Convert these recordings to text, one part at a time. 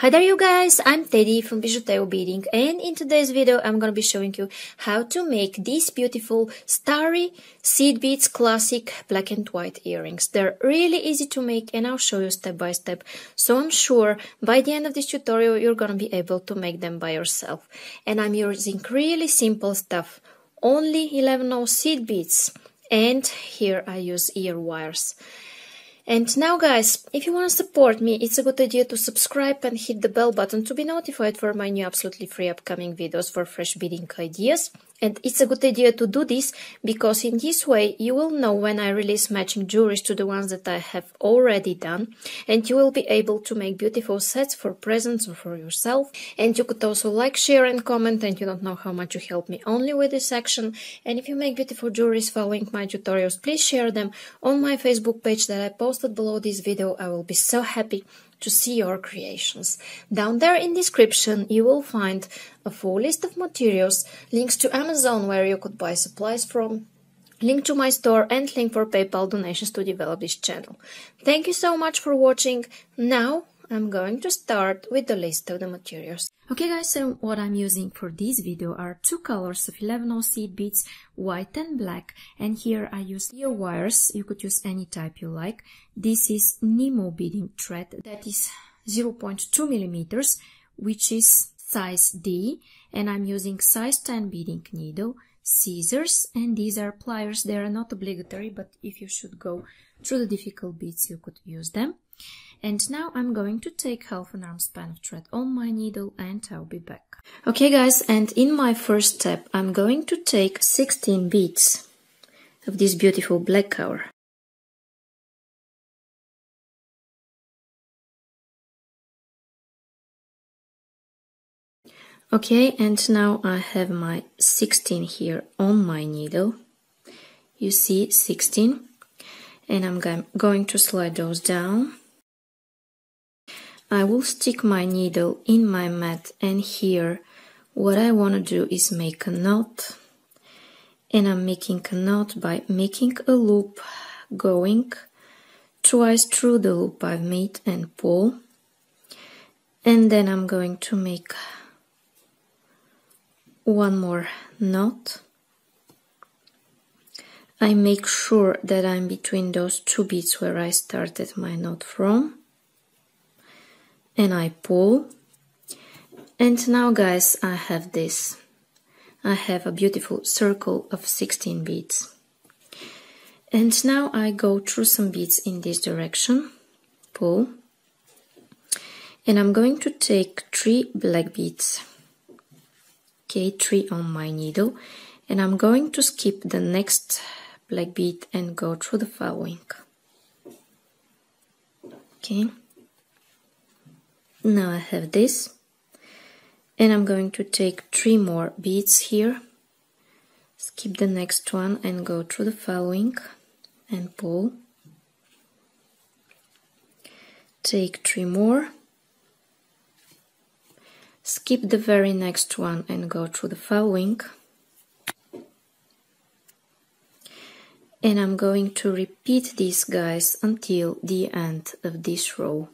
Hi there you guys, I'm Teddy from Bijuteo Beading, and in today's video I'm gonna be showing you how to make these beautiful Starry seed beads classic black and white earrings. They're really easy to make and I'll show you step by step, so I'm sure by the end of this tutorial you're gonna be able to make them by yourself. And I'm using really simple stuff, only 11-0 seed beads, and here I use ear wires. And now guys, if you want to support me, it's a good idea to subscribe and hit the bell button to be notified for my new absolutely free upcoming videos for fresh beading ideas. And it's a good idea to do this because in this way you will know when I release matching jewelries to the ones that I have already done, and you will be able to make beautiful sets for presents or for yourself. And you could also like, share and comment, and you don't know how much you help me only with this action. And if you make beautiful jewelries following my tutorials, please share them on my Facebook page that I posted below this video. I will be so happy to see your creations. Down there in description you will find a full list of materials, links to Amazon where you could buy supplies from, link to my store and link for PayPal donations to develop this channel. Thank you so much for watching. Now I'm going to start with the list of the materials. Okay guys, so what I'm using for this video are two colors of 11-0 seed beads, white and black, and here I use ear wires. You could use any type you like. This is Nymo beading thread that is 0.2 millimeters, which is size D, and I'm using size 10 beading needle, scissors, and these are pliers. They are not obligatory, but if you should go through the difficult beads you could use them. And now I'm going to take half an arm span of thread on my needle and I'll be back. Okay guys, and in my first step I'm going to take 16 beads of this beautiful black color. Okay, and now I have my 16 here on my needle. You see, 16, and I'm going to slide those down. I will stick my needle in my mat, and here what I want to do is make a knot, and I'm making a knot by making a loop, going twice through the loop I've made and pull, and then I'm going to make one more knot. I make sure that I'm between those two beads where I started my knot from, and I pull. And now guys, I have this. I have a beautiful circle of 16 beads. And now I go through some beads in this direction, pull, and I'm going to take 3 black beads. Okay, 3 on my needle, and I'm going to skip the next black bead and go through the following. Okay, now I have this, and I'm going to take 3 more beads here, skip the next one and go through the following and pull, take 3 more, skip the very next one and go through the following, and I'm going to repeat this guys until the end of this row.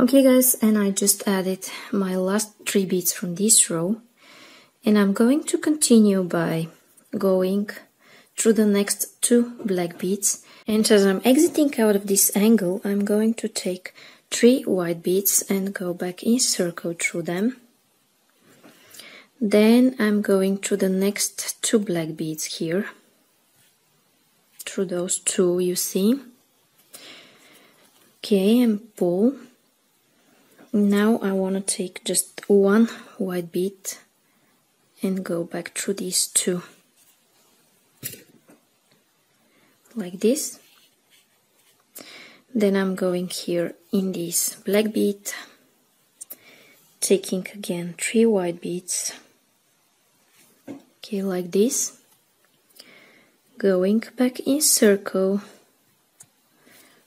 Okay guys, and I just added my last 3 beads from this row, and I'm going to continue by going through the next 2 black beads, and as I'm exiting out of this angle I'm going to take 3 white beads and go back in circle through them. Then I'm going through the next 2 black beads here, through those 2 you see. Okay, and pull. Now I want to take just 1 white bead and go back through these 2 like this. Then I'm going here in this black bead, taking again 3 white beads, Okay, like this, going back in circle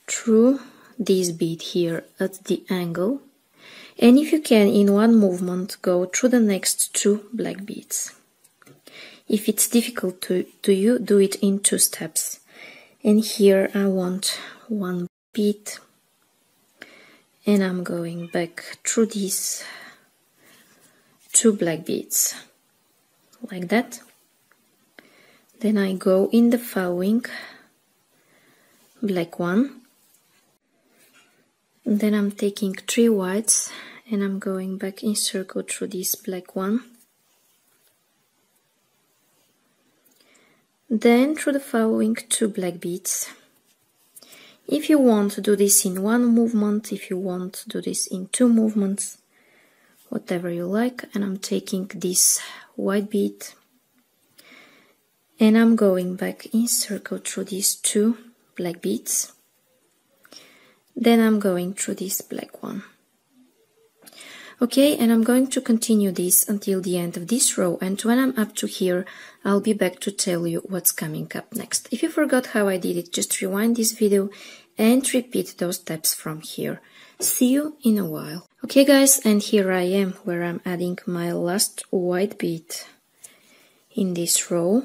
through this bead here at the angle, and if you can in one movement go through the next two black beads. If it's difficult to you, do it in two steps. And here I want one bead and I'm going back through these two black beads like that. Then I go in the following black one. And then I'm taking three whites and I'm going back in circle through this black one. Then through the following two black beads. If you want to do this in one movement, if you want to do this in two movements, whatever you like. And I'm taking this white bead and I'm going back in circle through these two black beads. Then I'm going through this black one. Okay, and I'm going to continue this until the end of this row, and when I'm up to here, I'll be back to tell you what's coming up next. If you forgot how I did it, just rewind this video and repeat those steps from here. See you in a while. Okay guys, and here I am, where I'm adding my last white bead in this row,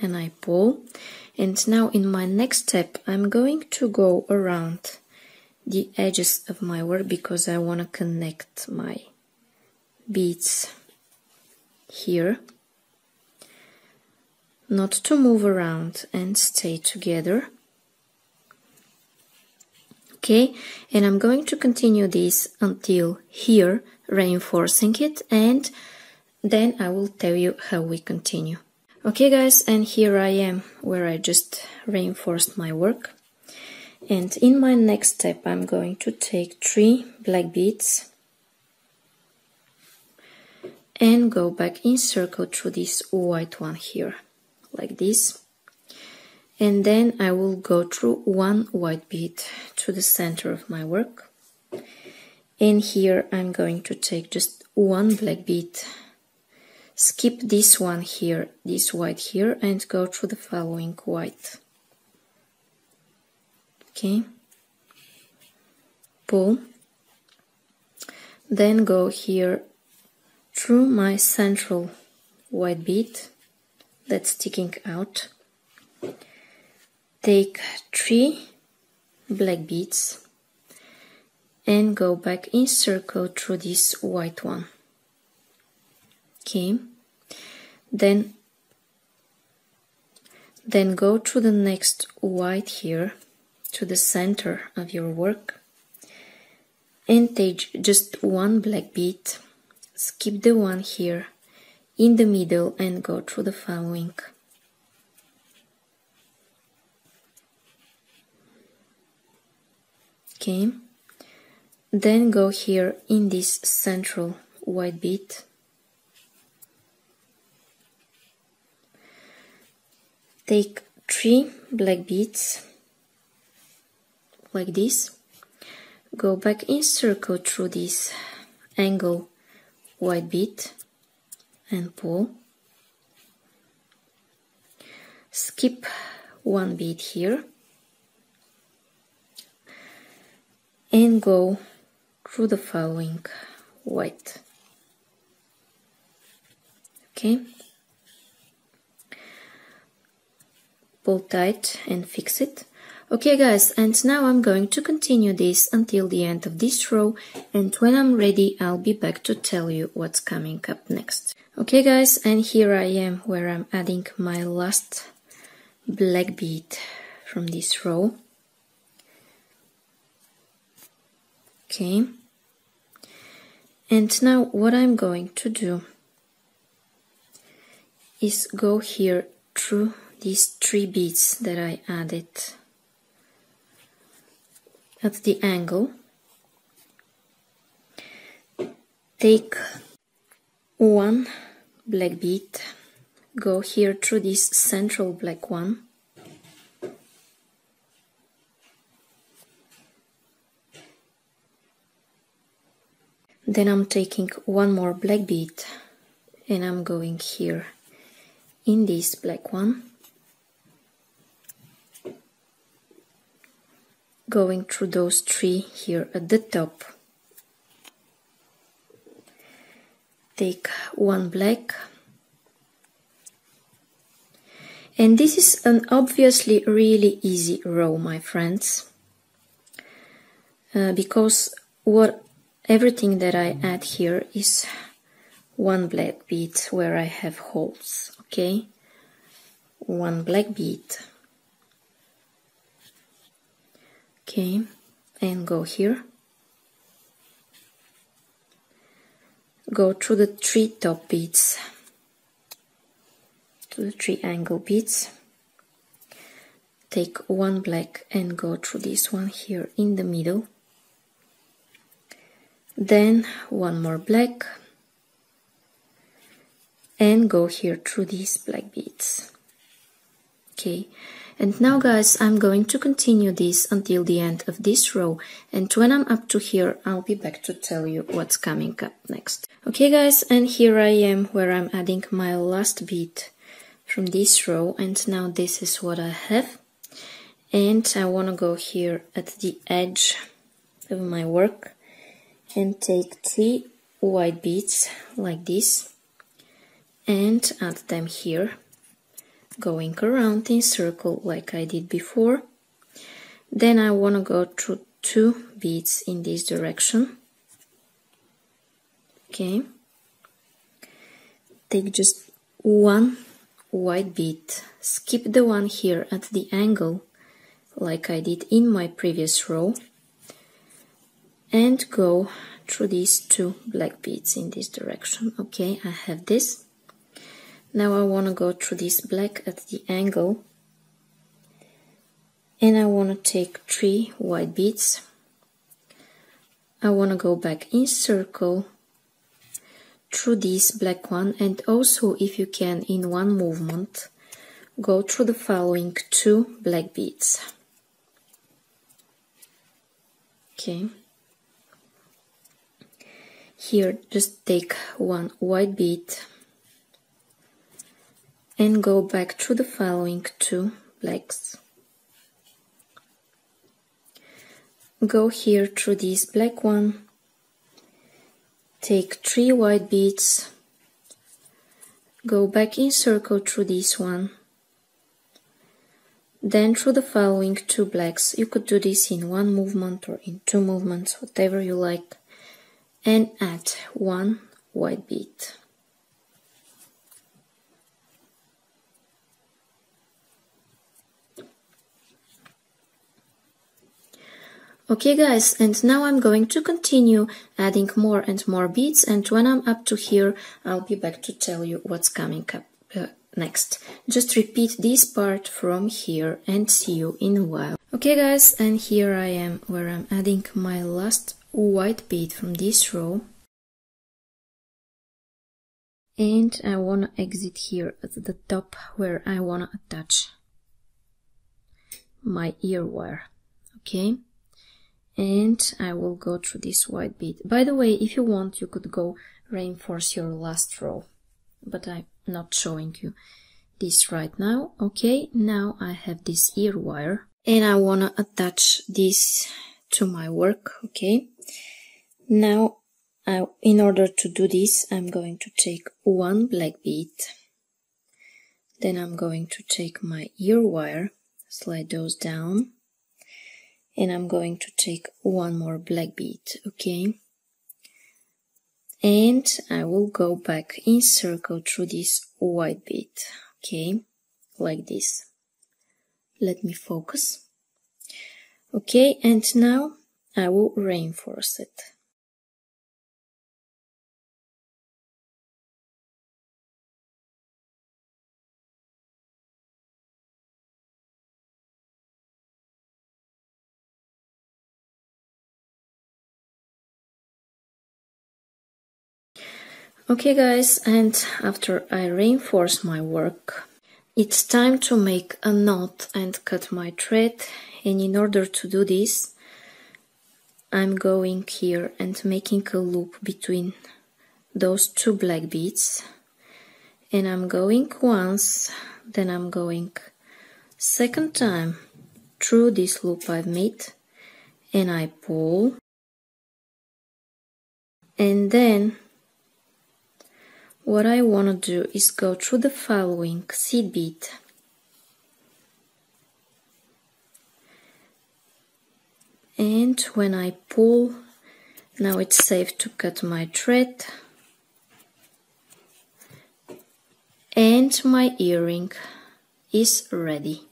and I pull. And now in my next step I'm going to go around the edges of my work because I want to connect my beads here, not to move around and stay together. Okay, and I'm going to continue this until here, reinforcing it, and then I will tell you how we continue. Okay guys, and here I am where I just reinforced my work, and in my next step I'm going to take three black beads and go back in circle through this white one here like this, and then I will go through one white bead to the center of my work, and here I'm going to take just one black bead, skip this one here, this white here, and go through the following white. Okay, pull, then go here through my central white bead that's sticking out, take three black beads and go back in circle through this white one. Okay, then go to the next white here, to the center of your work, and take just one black bead, skip the one here in the middle and go through the following. Okay, then go here in this central white bead, take three black beads like this, go back in circle through this angle white bead and pull, skip one bead here and go through the following white. Okay, pull tight and fix it. Okay guys, and now I'm going to continue this until the end of this row, and when I'm ready I'll be back to tell you what's coming up next. Okay guys, and here I am where I'm adding my last black bead from this row. Okay, and now what I'm going to do is go here through these three beads that I added at the angle, take one black bead, go here through this central black one, then I'm taking one more black bead and I'm going here in this black one, going through those three here at the top. Take one black, and this is an obviously really easy row, my friends, because everything that I add here is one black bead where I have holes, okay? One black bead, okay, and go here, go through the three top beads, to the three angle beads, take one black and go through this one here in the middle, then one more black, and go here through these black beads. Okay, and now guys, I'm going to continue this until the end of this row, and when I'm up to here, I'll be back to tell you what's coming up next. Okay guys, and here I am where I'm adding my last bead from this row, and now this is what I have, and I want to go here at the edge of my work and take three white beads like this and add them here, going around in circle like I did before. Then I want to go through two beads in this direction, okay, take just one white bead, skip the one here at the angle like I did in my previous row, and go through these two black beads in this direction. Okay, I have this. Now I want to go through this black at the angle, and I want to take three white beads. I want to go back in circle through this black one, and also if you can in one movement go through the following two black beads. Okay, here just take one white bead and go back through the following two blacks. Go here through this black one, take three white beads, go back in circle through this one, then through the following two blacks. You could do this in one movement or in two movements, whatever you like, and add one white bead. Okay guys, and now I'm going to continue adding more and more beads, and when I'm up to here, I'll be back to tell you what's coming up next. Just repeat this part from here and see you in a while. Okay guys, and here I am where I'm adding my last white bead from this row, and I wanna exit here at the top where I wanna attach my ear wire, okay? And I will go through this white bead. By the way, if you want, you could go reinforce your last row, but I'm not showing you this right now. Okay, now I have this ear wire, and I wanna attach this to my work, okay? Now, in order to do this, I'm going to take one black bead, then I'm going to take my ear wire, slide those down, and I'm going to take one more black bead, okay? And I will go back in circle through this white bead, okay? Like this. Let me focus. Okay, and now I will reinforce it. Okay guys, and after I reinforce my work, it's time to make a knot and cut my thread, and in order to do this, I'm going here and making a loop between those two black beads and I'm going once, then I'm going second time through this loop I've made, and I pull, and then what I want to do is go through the following seed bead and when I pull, now it's safe to cut my thread and my earring is ready.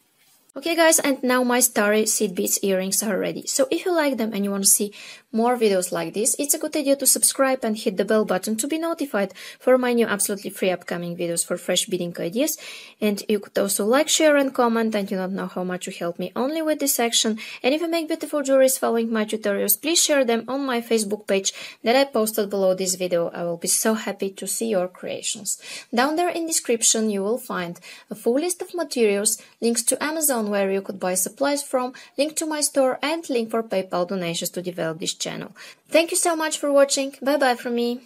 Okay guys, and now my Starry seed beads earrings are ready. So if you like them and you want to see more videos like this, it's a good idea to subscribe and hit the bell button to be notified for my new absolutely free upcoming videos for fresh beading ideas. And you could also like, share and comment, and you don't know how much you help me only with this action. And if you make beautiful jewelries following my tutorials, please share them on my Facebook page that I posted below this video. I will be so happy to see your creations. Down there in description you will find a full list of materials, links to Amazon where you could buy supplies from, link to my store and link for PayPal donations to develop this channel. Thank you so much for watching. Bye bye from me.